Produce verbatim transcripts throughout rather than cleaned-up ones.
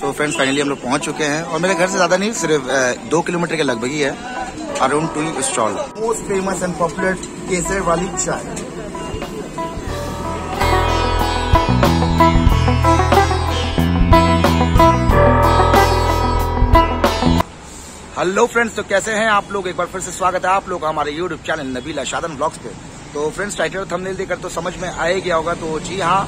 So friends finally हम लोग पहुंच चुके हैं और मेरे घर से ज़्यादा नहीं, सिर्फ दो किलोमीटर के लगभग ही है Arun tea stall, most famous and popular केसर वाली चाय। हेलो फ्रेंड्स, तो कैसे हैं आप लोग, एक बार फिर से स्वागत है आप लोग हमारे YouTube channel Nabila Shadan blogs पे। तो फ्रेंड्स टाइटल और थंबनेल देखकर तो समझ में आ ही गया होगा, तो जी हाँ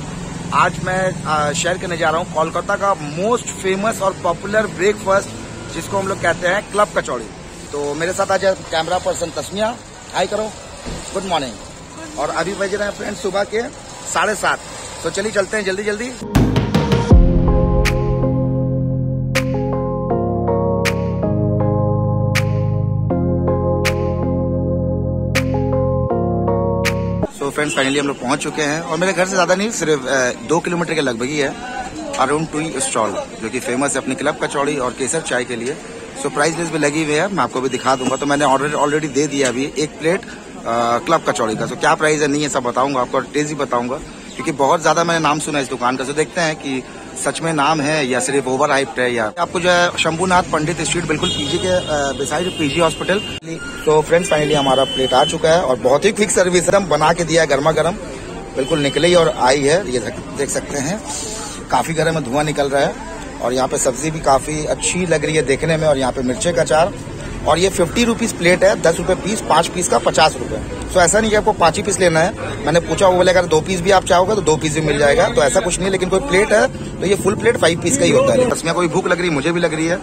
आज मैं शेयर करने जा रहा हूँ कोलकाता का मोस्ट फेमस और पॉपुलर ब्रेकफास्ट जिसको हम लोग कहते हैं क्लब कचौड़ी। तो मेरे साथ आज कैमरा पर्सन तस्मिया, हाई करो, गुड मॉर्निंग। और अभी बज रहे हैं फ्रेंड्स सुबह के साढ़े सात। तो चलिए चलते हैं जल्दी जल्दी। तो फ्रेंड्स फाइनली हम लोग पहुंच चुके हैं और मेरे घर से ज़्यादा नहीं, सिर्फ दो किलोमीटर के लगभग ही है अरुण टी स्टॉल, जो कि फेमस है अपनी क्लब कचौड़ी और केसर चाय के लिए। सो प्राइस लिस्ट भी लगी हुई है, मैं आपको भी दिखा दूंगा। तो मैंने ऑर्डर ऑलरेडी दे दिया अभी एक प्लेट आ, क्लब कचौड़ी का। सो क्या प्राइस है नहीं है सब बताऊँगा आपको और टेस्ट भी बताऊँगा, क्योंकि बहुत ज़्यादा मैंने नाम सुना इस दुकान का। सो देखते हैं कि सच में नाम है या सिर्फ ओवर हाइप्ड है। या आपको जो है शंभूनाथ पंडित स्ट्रीट, बिल्कुल पीजी के बिसाइड पीजी हॉस्पिटल। तो फ्रेंड्स फाइनली हमारा प्लेट आ चुका है और बहुत ही क्विक सर्विस एकदम बना के दिया है, गर्मा गर्म बिल्कुल निकली और आई है। ये देख सकते हैं काफी गर्म है, धुआं निकल रहा है। और यहाँ पे सब्जी भी काफी अच्छी लग रही है देखने में। और यहाँ पे मिर्चे का अचार, और ये फिफ्टी रुपीज प्लेट है, दस रुपए पीस, पांच पीस का पचास रुपए। सो ऐसा नहीं कि आपको पाँच ही पीस लेना है। मैंने पूछा, वो बोले अगर दो पीस भी आप चाहोगे तो दो पीस भी मिल जाएगा। तो ऐसा कुछ नहीं, लेकिन कोई प्लेट है तो ये फुल प्लेट फाइव पीस का ही होता है। इसमें कोई भूख लग रही, मुझे भी लग रही है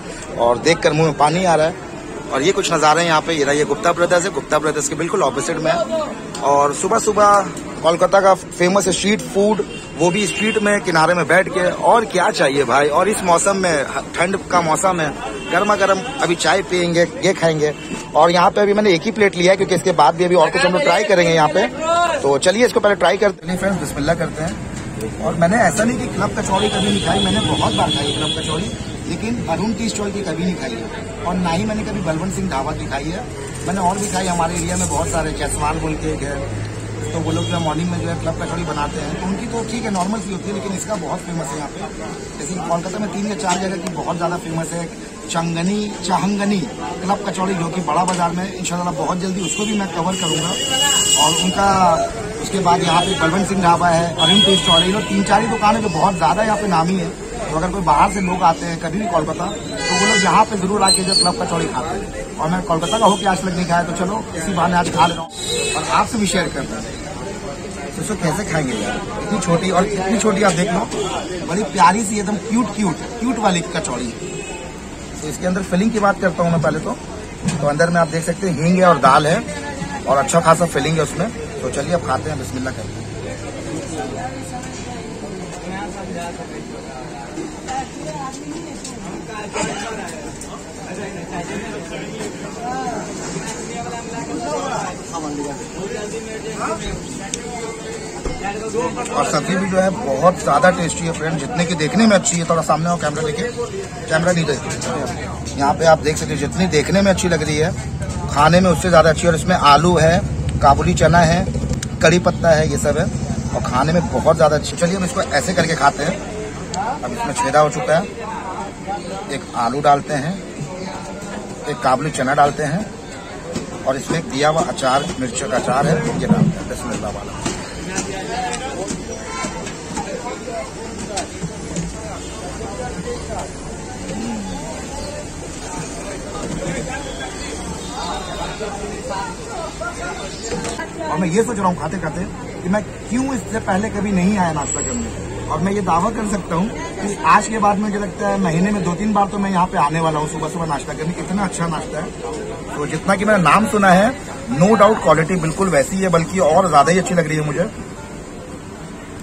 और देख कर मुँह में पानी आ रहा है। और ये कुछ नज़ारे हैं यहाँ पे। ये ये गुप्ता ब्रदर्स है, गुप्ता ब्रदर्स के बिल्कुल ऑपोजिट में। और सुबह सुबह कोलकाता का फेमस स्ट्रीट फूड, वो भी स्ट्रीट में किनारे में बैठ के। और क्या चाहिए भाई, और इस मौसम में, ठंड का मौसम है, गर्मा गर्म अभी चाय पियेंगे, ये खाएंगे। और यहाँ पे अभी मैंने एक ही प्लेट लिया है, क्योंकि इसके बाद भी अभी और कुछ हम लोग ट्राई करेंगे यहाँ पे। तो चलिए इसको पहले ट्राई करते हैं फ्रेंड्स, बिस्मिल्लाह करते हैं। और मैंने ऐसा नहीं कि क्लब कचौड़ी कभी नहीं खाई, मैंने बहुत बार खाई क्लब कचौड़ी, लेकिन अरुण टी स्टॉल की कभी नहीं खाई है। और ना ही मैंने कभी बलवंत सिंह ढाबा की खाई है। मैंने और भी खाई, हमारे एरिया में बहुत सारे कैसवाल बोल के है, तो वो लोग जो मॉर्निंग में जो है क्लब कचौड़ी बनाते हैं, तो उनकी तो ठीक है नॉर्मल सी होती है, लेकिन इसका बहुत फेमस है यहाँ पे। लेकिन कोलकाता में तीन या चार जगह की बहुत ज़्यादा फेमस है। चंगनी चाहंगनी क्लब कचौड़ी, जो कि बड़ा बाजार में इंशाल्लाह बहुत जल्दी उसको भी मैं कवर करूँगा। और उनका उसके बाद यहाँ पे बलवंत सिंह ढाबा है, अरुण टी स्टॉल है, तीन चार ही दुकान है जो बहुत ज़्यादा यहाँ पे नामी है। तो अगर कोई बाहर से लोग आते हैं कभी भी कोलकाता, तो वो लोग यहाँ पे जरूर आके जो क्लब कचौड़ी खाते हैं। और मैं कोलकाता का होकर आज तक नहीं खाया, तो चलो इसी बहाने आज खा ले रहा हूँ और आपसे भी शेयर करता हूँ। तो उसको कैसे खाएंगे यार, इतनी छोटी, और इतनी छोटी आप देख लो, बड़ी प्यारी सी एकदम क्यूट क्यूट क्यूट वाली कचौड़ी। तो इसके अंदर फिलिंग की बात करता हूँ मैं पहले तो, तो अंदर में आप देख सकते हैं हींग है और दाल है और अच्छा खासा फिलिंग है उसमें। तो चलिए अब खाते हैं, बिस्मिल्लाह करते हैं। और सब्जी भी जो है बहुत ज्यादा टेस्टी है फ्रेंड, जितने की देखने में अच्छी है। थोड़ा सामने हो कैमरा लेके, कैमरा नहीं देखिए, यहाँ पे आप देख सकते हैं जितनी देखने में अच्छी लग रही है, खाने में उससे ज्यादा अच्छी है। और इसमें आलू है, काबुली चना है, कड़ी पत्ता है, ये सब है, और खाने में बहुत ज्यादा अच्छी। चलिए हम इसको ऐसे करके खाते हैं। अब इसमें छेदा हो चुका है, एक आलू डालते हैं, एक काबुली चना डालते हैं, और इसमें दिया हुआ अचार, मिर्चों का अचार है, ये डालते हैं, बिस्मिल्लाह वाला। और मैं ये सोच रहा हूँ खाते खाते कि मैं क्यों इससे पहले कभी नहीं आया नाश्ता करने, और मैं ये दावा कर सकता हूँ कि आज के बाद मुझे लगता है महीने में दो तीन बार तो मैं यहाँ पे आने वाला हूँ सुबह सुबह नाश्ता करने। इतना अच्छा नाश्ता है, तो जितना कि मैंने नाम सुना है, नो डाउट क्वालिटी बिल्कुल वैसी है, बल्कि और ज्यादा ही अच्छी लग रही है मुझे।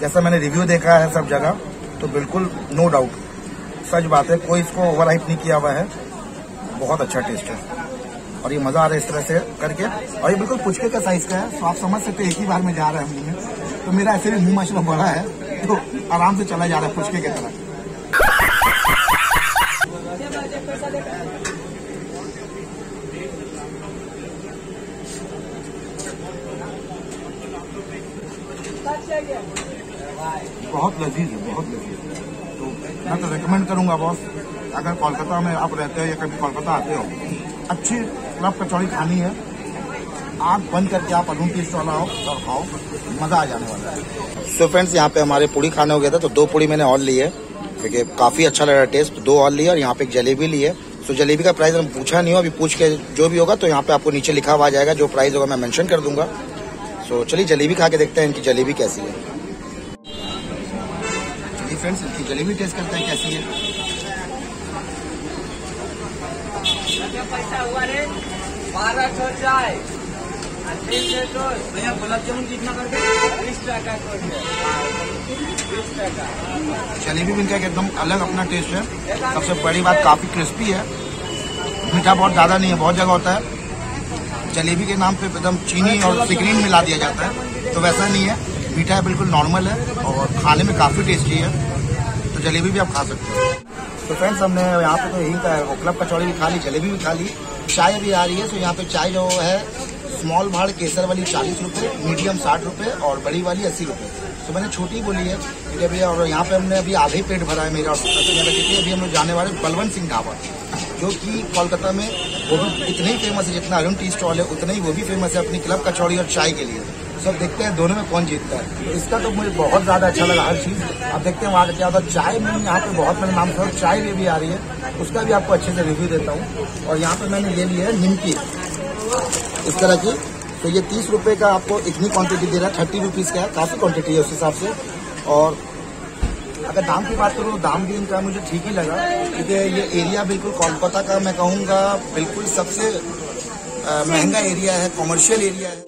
जैसा मैंने रिव्यू देखा है सब जगह, तो बिल्कुल नो डाउट सच बात है, कोई इसको ओवर हाइप नहीं किया हुआ है। बहुत अच्छा टेस्ट है और ये मजा आ रहा है इस तरह से करके। और ये बिल्कुल पुचके का साइज का है, तो आप समझ सकते एक ही बार में जा रहा है हमने। तो मेरा ऐसे भी मुँह माशाल्लाह बड़ा है, तो आराम से चला जा रहा है पुचके की तरह। बहुत लजीज है, बहुत लजीज है। तो मैं तो रिकमेंड करूंगा बॉस, अगर कोलकाता में आप रहते हो या कभी कोलकाता आते हो, अच्छी क्लब कचौड़ी खानी है, आग बंद करके आप अरुण टी स्टॉल आओ और खाओ, मजा आ जाने वाला है। सो फ्रेंड्स, यहाँ पे हमारे पूड़ी खाने हो गया था, तो दो पूड़ी मैंने और ली है क्योंकि काफी अच्छा लगा टेस्ट, दो और ली है। और यहाँ पे एक जलेबी ली है। सो जलेबी का प्राइस हम पूछा नहीं हो, अभी पूछ के जो भी होगा तो यहाँ पे आपको नीचे लिखा हुआ आ जाएगा, जो प्राइस होगा मैं मेंशन कर दूंगा। सो चलिए जलेबी खा के देखते हैं इनकी जलेबी कैसी है। फ्रेंड्स, इनकी जलेबी टेस्ट करते हैं कैसी है। पैसा हुआ रे बारह छोड़ जाए भैया, गुलाब जामुन कितना कर बीस टका। जलेबी इनका एकदम अलग अपना टेस्ट है। सबसे बड़ी बात, काफी क्रिस्पी है, मीठा बहुत ज्यादा नहीं है, बहुत जगह होता है जलेबी के नाम पे एकदम चीनी और सिक्रीन मिला दिया जाता है, तो वैसा नहीं है, मीठा है, बिल्कुल नॉर्मल है और खाने में काफी टेस्टी है, तो जलेबी भी आप खा सकते हो। तो फ्रेंड्स, हमने यहाँ पे तो यही का है, वो क्लब कचौड़ी भी खा ली, जलेबी भी खा ली, चाय भी आ रही है। सो यहाँ पे चाय जो है स्मॉल भाड़ केसर वाली चालीस रुपये, मीडियम साठ रुपये और बड़ी वाली अस्सी रुपये। सो मैंने छोटी बोली है ठीक है भैया। और यहाँ पे हमने अभी आधे पेट भरा है मेरा, और क्योंकि अभी हम लोग जाने वाले बलवंत सिंह ढाबा, जो कि कोलकाता में वो भी इतने ही फेमस है जितना अरुण टी स्टॉल है, उतना ही वो भी फेमस है अपनी क्लब कचौड़ी और चाय के लिए। सब देखते हैं दोनों में कौन जीतता है। इसका तो मुझे बहुत ज्यादा अच्छा लगा हर चीज। अब देखते हैं वहाँ क्या होता है। चाय में यहाँ पे बहुत सारे नाम से चाय ले भी आ रही है, उसका भी आपको अच्छे से रिव्यू देता हूँ। और यहाँ पे मैंने ले लिया है निमकी इस तरह की, तो ये तीस रुपये का आपको इतनी क्वांटिटी दे रहा है, थर्टी रुपीज का है, काफी क्वांटिटी है उस हिसाब से। और अगर दाम की बात करूँ, दाम भी इनका मुझे ठीक ही लगा क्योंकि ये एरिया बिल्कुल कोलकाता का मैं कहूँगा बिल्कुल सबसे महंगा एरिया है, कॉमर्शियल एरिया है,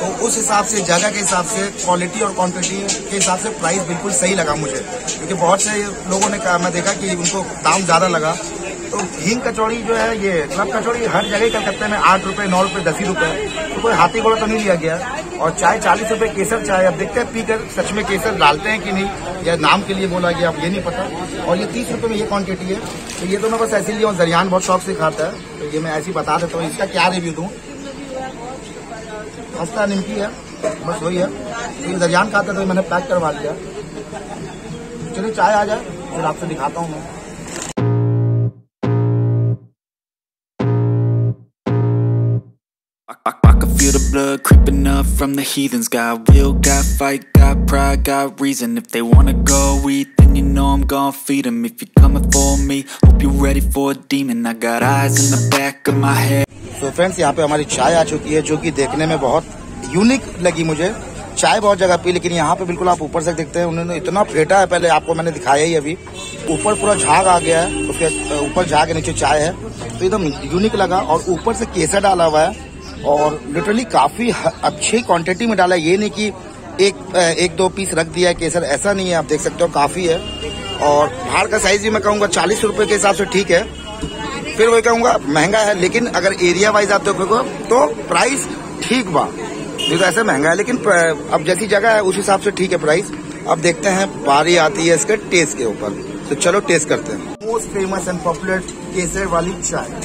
तो उस हिसाब से जगह के हिसाब से क्वालिटी और क्वांटिटी के हिसाब से प्राइस बिल्कुल सही लगा मुझे। क्योंकि बहुत से लोगों ने कहा, मैं देखा कि उनको दाम ज़्यादा लगा। तो हींग कचौड़ी जो है, ये क्लब कचौड़ी हर जगह कलकत्ते में आठ रुपये नौ रुपये दस ही रुपये, तो कोई हाथी घोड़ा तो नहीं लिया गया। और चाय चालीस रुपये केसर चाय, अब देखते हैं पीकर सच में केसर डालते हैं कि नहीं, या नाम के लिए बोला गया, अब ये नहीं पता। और ये तीस रुपये में ये क्वांटिटी है, तो ये तो मैं बस ऐसे लिया हूँ। जरियान बहुत शौक से खाता है, तो ये मैं ऐसे ही बता देता हूँ। इसका क्या रिव्यू दूँ, हस्ता निमकी है बस, वही है। तो दरियान खाता तो मैंने पैक करवा लिया। चलिए चाय आ जाए फिर आपसे दिखाता हूँ मैं। Feel the blood creeping up from the heathens. Got will, got fight, got pride, got reason. If they wanna go eat, then you know I'm gon' feed them. If you're coming for me, hope you're ready for a demon. I got eyes in the back of my head. So friends, यहाँ पे हमारी चाय आ चुकी है, जो कि देखने में बहुत यूनिक लगी मुझे। चाय बहुत जगह पी, लेकिन यहाँ पे बिल्कुल आप ऊपर से देखते हैं, उन्होंने इतना फेटा है, पहले आपको मैंने दिखाया ही, अभी ऊपर पूरा झाग आ गया है, उसके ऊपर झाग के नीचे चाय है, तो एकदम यूनिक लगा। और ऊपर से केसर डाला हुआ है और लिटरली काफी अच्छी क्वांटिटी में डाला है, ये नहीं कि एक एक दो पीस रख दिया है केसर, ऐसा नहीं है, आप देख सकते हो काफी है। और भाड़ का साइज भी मैं कहूँगा चालीस रुपये के हिसाब से ठीक है, फिर वही कहूँगा महंगा है, लेकिन अगर एरिया वाइज आप देखोगे तो प्राइस ठीक बा, नहीं तो ऐसे महंगा है, लेकिन अब जैसी जगह है उस हिसाब से ठीक है प्राइस। अब देखते हैं बारी आती है इसके टेस्ट के ऊपर, तो चलो टेस्ट करते हैं। मोस्ट फेमस एंड पॉपुलर केसर वाली चाय,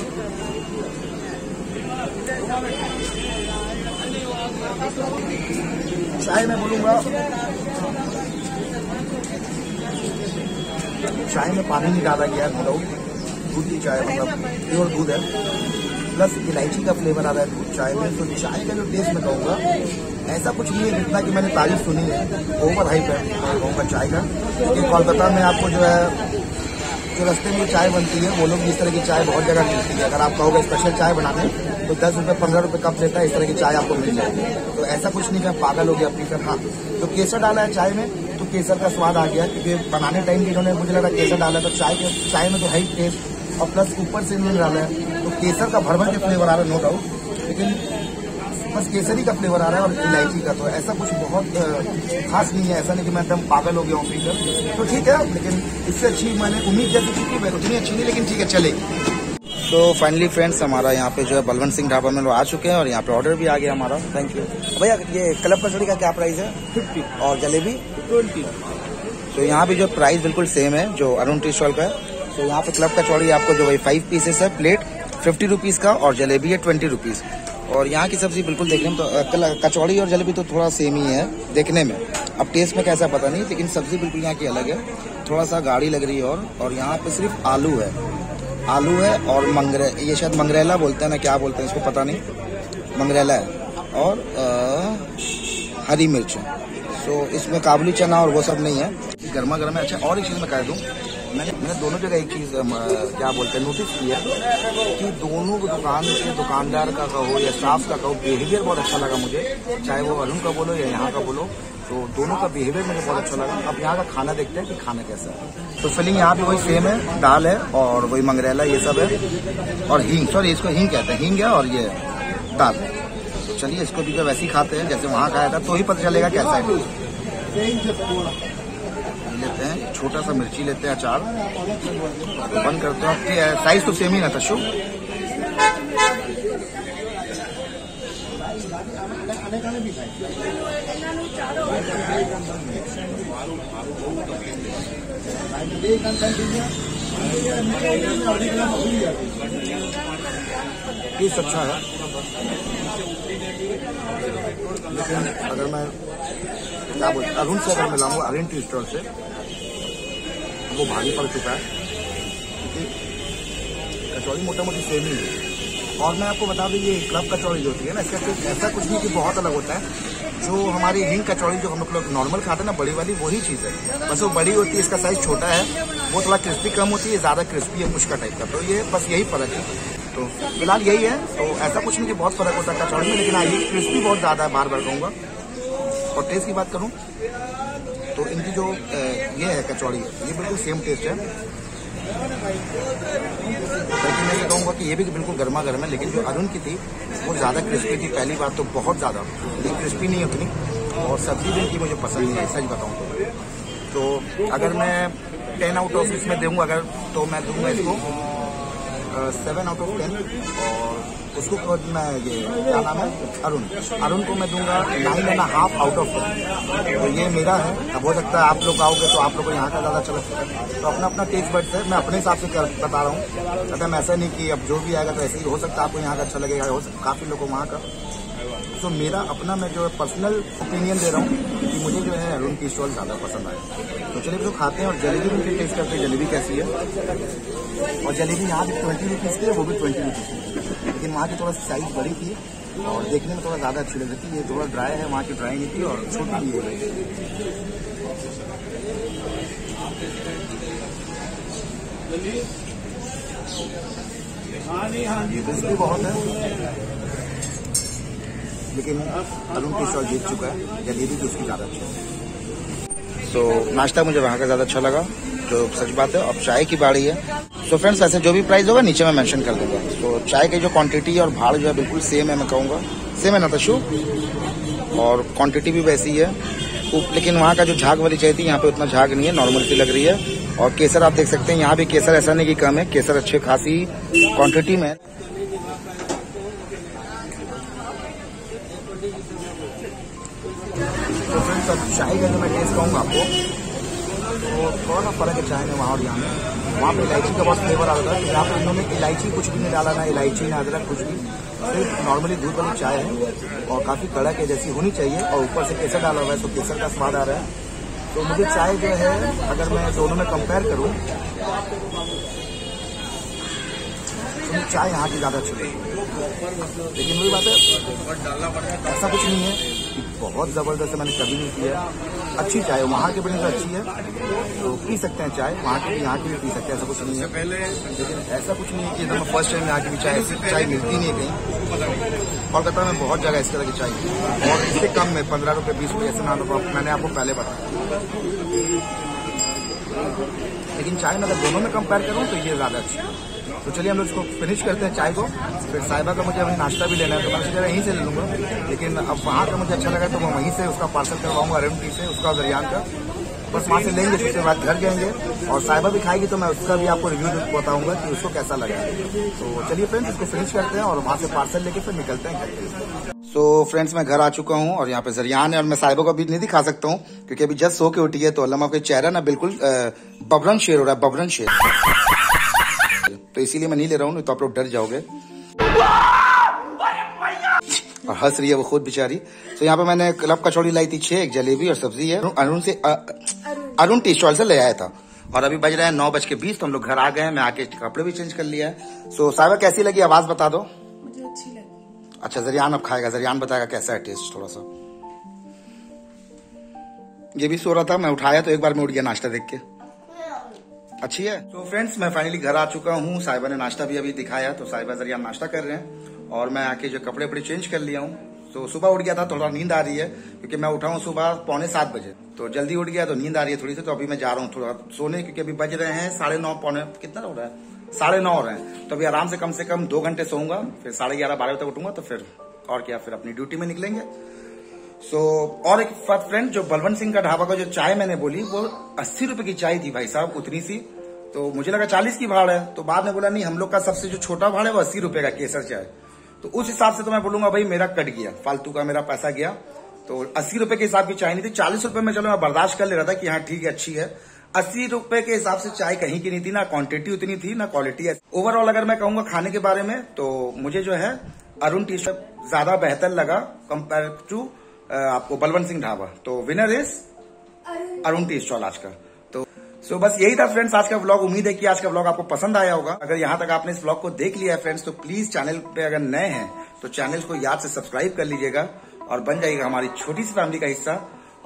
चाय में बोलूंगा चाय में पानी नहीं डाला गया है, दूध की चाय मतलब प्योर दूध है, प्लस इलायची का फ्लेवर आ रहा है दूध चाय में। तो चाय का जो टेस्ट में कहूँगा ऐसा कुछ नहीं है जितना कि मैंने तारीफ सुनी है, ओवर हाइप है मैं कहूँगा चाय का। क्योंकि कोलकाता में आपको जो है जो रस्ते में चाय बनती है, वो लोग इस तरह की चाय बहुत जगह मिलती है, अगर आप कहोगे स्पेशल चाय बनाने तो दस रुपये पंद्रह रुपये कप देता है, इस तरह की चाय आपको मिल जाएगी। तो ऐसा कुछ नहीं कि पागल हो गया अपनी तरह। हाँ, तो केसर डाला है चाय में, तो केसर का स्वाद आ गया, क्योंकि बनाने टाइम भी इन्होंने मुझे लगा केसर डाला, तो चाय के चाय में तो है ही टेस्ट, और प्लस ऊपर से इन्होंने डाला है, तो केसर का भरभर के फ्लेवर आ रहा है नो डाउट, लेकिन बस केसरी का फ्लेवर आ रहा है और इलायची का, तो ऐसा कुछ बहुत खास नहीं है, ऐसा नहीं कि मैं एकदम पागल हो गया हूँ पीकर, तो ठीक है, लेकिन इससे अच्छी मैंने उम्मीद जैसी की थी, उतनी अच्छी नहीं, लेकिन ठीक है चलेगी। तो फाइनली फ्रेंड्स, हमारा यहाँ पे जो है बलवंत सिंह ढाबा में लोग आ चुके हैं और यहाँ पे ऑर्डर भी आ गया हमारा, थैंक यू। भैया ये क्लब कचौड़ी का क्या प्राइस है? फिफ्टी और जलेबी ट्वेंटी। तो यहाँ भी जो प्राइस बिल्कुल सेम है जो अरुण टी स्टॉल का है। तो यहाँ पे क्लब कचौड़ी आपको जो वही फाइव पीसेस है प्लेट फिफ्टी रुपीज़ का, और जलेबी है ट्वेंटी रुपीज़। और यहाँ की सब्जी बिल्कुल देखने में तो कचौड़ी और जलेबी तो थोड़ा सेम ही है देखने में, अब टेस्ट में कैसा पता नहीं, लेकिन सब्जी बिल्कुल यहाँ की अलग है। थोड़ा सा गाढ़ी लग रही है और और यहाँ पे सिर्फ आलू है, आलू है और मंगरे, ये शायद मंगरेला बोलते हैं ना, क्या बोलते हैं इसको पता नहीं, मंगरेला है और आ, हरी मिर्च है। सो इसमें काबुली चना और वो सब नहीं है, गर्मा गर्म है। अच्छा और एक चीज़ मैं कह दूँ, मैंने मैंने दोनों जगह एक चीज़ क्या बोलते हैं नोटिस किया कि दोनों दुकान के दुकानदार का कहो या स्टाफ का कहो बिहेवियर बहुत अच्छा लगा मुझे, चाहे वो अरुण का बोलो या यहाँ का बोलो, तो दोनों का बिहेवियर मुझे बहुत अच्छा लगा। अब यहाँ का खाना देखते हैं कि खाना कैसा है। तो फिलिंग यहाँ पे वही सेम है, दाल है और वही मंगरेला ये सब है और हींग, सॉरी इसको हींग कहते हैं, हींग है और ये दाल। चलिए इसको भी वैसे ही खाते हैं जैसे वहाँ खाया था, तो ही पता चलेगा कैसा है। लेते हैं छोटा सा मिर्ची, लेते हैं अचार, बंद करते हैं। साइज तो सेम ही ना था शो, टेस्ट अच्छा है। लेकिन अगर मैं क्या बोलते अरुण से अगर मिलाऊंगा, अरुण टी स्टॉल से, वो भारी पड़ चुका है क्योंकि कचौड़ी मोटा मोटी सेम ही है। और मैं आपको बता दूँ ये क्लब कचौड़ी जो होती है ना, इसका टेस्ट ऐसा कुछ नहीं कि बहुत अलग होता है। जो हमारी हिंग कचौड़ी जो हम लोग नॉर्मल खाते हैं ना बड़ी वाली, वही चीज़ है, बस वो बड़ी होती है, इसका साइज़ छोटा है, वो थोड़ा क्रिस्पी कम होती है, ज़्यादा क्रिस्पी है मुश्किल टाइप का, तो ये बस यही फ़र्क है। तो फिलहाल यही है, तो ऐसा कुछ नहीं कि बहुत फ़र्क होता है कचौड़ी में, लेकिन आई क्रिस्पी बहुत ज़्यादा है, बार बार कहूँगा। और टेस्ट की बात करूँ तो इनकी जो ये है कचौड़ी, ये बिल्कुल सेम टेस्ट है। लेकिन मैं ये कहूँगा कि ये भी बिल्कुल गर्मा गर्म है, लेकिन जो अरुण की थी वो ज़्यादा क्रिस्पी थी। पहली बात तो बहुत ज़्यादा क्रिस्पी नहीं उतनी, और सब्जी भी इनकी मुझे पसंद नहीं है सच बताऊँ तो। तो अगर मैं टेन आउट ऑफ इसमें दूँगा अगर, तो मैं दूँगा इसको सेवन आउट ऑफ टेन, और उसको मैं ये क्या नाम है अरुण अरुण को मैं दूंगा nine and half out of ten. तो ये मेरा है। अब हो सकता है आप लोग आओगे तो आप लोग को यहाँ का ज़्यादा चल सकता है, तो अपना अपना टेस्ट बड्स है, मैं अपने हिसाब से कर बता रहा हूँ। अगर ऐसा नहीं कि अब जो भी आएगा तो ऐसे ही, हो सकता है आपको यहाँ का अच्छा लगेगा, हो सकता काफ़ी लोगों को वहाँ का। तो मेरा अपना मैं जो है पर्सनल ओपिनियन दे रहा हूँ कि मुझे जो है अरुण टी स्टॉल ज़्यादा पसंद आया। तो चलिए तो खाते हैं और जलेबी भी टेस्ट करते हैं जलेबी कैसी है। और जलेबी यहाँ भी ट्वेंटी रुपीज़ की है, वो भी ट्वेंटी रुपीज़ की है, लेकिन वहाँ की थोड़ा सा साइज़ बड़ी थी और देखने में थोड़ा ज़्यादा अच्छी लग रही थी। ये थोड़ा ड्राई है, वहाँ की ड्राई नहीं थी और छोटी भी हो रही थी। क्रिस्पी बहुत है, लेकिन अरुण टी स्टॉल जीत चुका है, जलेबी भी उसकी ज़्यादा अच्छी है। तो नाश्ता मुझे वहाँ का ज़्यादा अच्छा लगा, तो सच बात है। अब चाय की बारी है। सो फ्रेंड्स वैसे जो भी प्राइस होगा नीचे मैं मेंशन कर दूंगा। सो so, चाय की जो क्वांटिटी और भाड़ जो है बिल्कुल सेम है, मैं कहूँगा सेम है ना तशु, और क्वांटिटी भी वैसी ही है। लेकिन वहाँ का जो झाग वाली चाय थी यहाँ पे उतना झाग नहीं है, नॉर्मल सी लग रही है। और केसर आप देख सकते हैं, यहाँ भी केसर ऐसा नहीं कि कम है, केसर अच्छे खासी क्वान्टिटी में। तो फ्रेंड्स अब चाय का जो मैं टेस्ट कहूँगा आपको, तो थोड़ा ना फर्क है चाय में वहाँ और यहाँ में। वहाँ पे इलायची का बहुत फ्लेवर आ रहा था, यहाँ पर इन्होंने इलायची कुछ भी नहीं डाला, ना इलायची ना अदरक कुछ भी, सिर्फ नॉर्मली दूध वाली चाय है और काफ़ी कड़क है जैसी होनी चाहिए, और ऊपर से केसर डाला हुआ है तो केसर का स्वाद आ रहा है। तो मुझे चाय जो है अगर मैं दोनों में कंपेयर करूँ तो चाय यहाँ की ज़्यादा अच्छी लगी। लेकिन वही बात है, ऐसा कुछ नहीं है बहुत ज़बरदस्त, मैंने कभी नहीं किया। अच्छी चाय वहाँ के बने तो अच्छी है, तो पी सकते हैं चाय वहाँ की, यहाँ की भी पी सकते हैं, ऐसा कुछ नहीं है। लेकिन ऐसा कुछ नहीं है कि एकदम फर्स्ट टाइम यहाँ की भी चाय ऐसी चाय मिलती नहीं है कहीं। कोलकाता में बहुत जगह इस तरह की चाय, और इससे कम में पंद्रह रुपये बीस रुपये ऐसे ना रुपये, मैंने आपको पहले बताया। लेकिन चाय मैं अगर दोनों में कंपेयर करूँ तो ये ज़्यादा अच्छी है। तो चलिए हम लोग इसको फिनिश करते हैं चाय को, फिर साहिबा का मुझे अभी नाश्ता भी लेना है, तो मैं जगह यहीं से ले लूँगा। लेकिन अब वहाँ का मुझे अच्छा लगा तो मैं वहीं से उसका पार्सल करवाऊँगा अरुण टी से, उसका जरियान का, बस वहाँ से लेंगे, उसके बाद घर जाएंगे और साहिबा भी खाएगी तो मैं उसका भी आपको रिव्यू बताऊँगा कि उसको कैसा लगा। तो चलिए फ्रेंड्स इसको फिनिश करते हैं और वहाँ से पार्सल लेके फिर निकलते हैं घर। सो फ्रेंड्स मैं घर आ चुका हूँ और यहाँ पे जरियान है, और मैं साहिबा को अभी नहीं दिखा सकता हूँ क्योंकि अभी जस्ट सो के उठी है, तो अल्लामा का चेहरा ना बिल्कुल बबरन शेर हो रहा है, बबरन शेर, तो इसीलिए मैं नहीं ले रहा हूँ, नहीं तो आप लोग डर जाओगे। और हंस रही है वो खुद बेचारी। तो यहाँ पे मैंने क्लब कचौड़ी लाई थी छह, एक जलेबी और सब्जी है, अरुण से अरुण टी स्टॉल से ले आया था। और अभी बज रहे हैं नौ बज के बीस तो हम लोग घर आ गए हैं। मैं आके कपड़े भी चेंज कर लिया है। सो साहिबा कैसी लगी आवाज बता दो। मुझे अच्छी लगी। अच्छा जरियान अब खाएगा, जरियान बताएगा कैसा है टेस्ट। थोड़ा सा ये भी सो रहा था, मैं उठाया तो एक बार में उठ गया नाश्ता देख के। अच्छी है। तो फ्रेंड्स मैं फाइनली घर आ चुका हूँ। साहिबा ने नाश्ता भी अभी दिखाया तो साहिबा जरियान नाश्ता कर रहे हैं और मैं आके जो कपड़े वपड़े चेंज कर लिया हूँ। तो सुबह उठ गया था, थोड़ा नींद आ रही है क्योंकि मैं उठा हूँ सुबह पौने सात बजे, तो जल्दी उठ गया तो नींद आ रही है थोड़ी सी। तो अभी मैं जा रहा हूँ थोड़ा सोने क्योंकि अभी बज रहे हैं साढ़े नौ, पौने कितना हो रहा है साढ़े नौ हो रहे हैं। तो अभी आराम से कम से कम दो घंटे सोऊंगा, फिर साढ़े ग्यारह बारह बजे तक उठूंगा। तो फिर और क्या, फिर अपनी ड्यूटी में निकलेंगे। सो so, और एक फ्रेंड जो बलवंत सिंह का ढाबा का जो चाय मैंने बोली वो अस्सी रुपए की चाय थी भाई साहब, उतनी सी। तो मुझे लगा चालीस की भाड़ है, तो बाद में बोला नहीं हम लोग का सबसे जो छोटा भाड़ है वो अस्सी रुपए का केसर चाय। तो उस हिसाब से तो मैं बोलूंगा भाई मेरा कट गया, फालतू का मेरा पैसा गया। तो अस्सी रुपए के हिसाब की चाय नहीं थी, चालीस रुपए में चलो मैं बर्दाश्त कर ले रहा था कि हाँ ठीक है अच्छी है। अस्सी रुपए के हिसाब से चाय कहीं की नहीं थी, ना क्वांटिटी उतनी थी ना क्वालिटी। ओवरऑल अगर मैं कहूंगा खाने के बारे में तो मुझे जो है अरुण टी स्टॉल ज्यादा बेहतर लगा कंपेयर टू आपको बलवंत सिंह ढाबा। तो winner is Arun tea stall आज का। तो सो so, बस यही था फ्रेंड्स आज का व्लॉग। उम्मीद है कि आज का व्लॉग आपको पसंद आया होगा। अगर यहाँ तक आपने इस व्लॉग को देख लिया है फ्रेंड्स तो प्लीज चैनल पे अगर नए हैं तो चैनल को याद से सब्सक्राइब कर लीजिएगा और बन जाइएगा हमारी छोटी सी फैमिली का हिस्सा।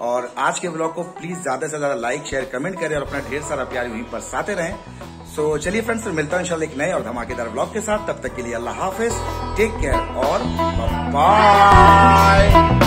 और आज के व्लॉग को प्लीज ज्यादा से ज्यादा लाइक शेयर कमेंट करें और अपना ढेर सारा प्यार यहीं बरसाते रहें। सो so, चलिए फ्रेंड्स फिर मिलता हूं इंशाल्लाह एक नए और धमाकेदार व्लॉग के साथ। तब तक के लिए अल्लाह हाफिज, टेक केयर और बाय।